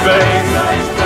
Space.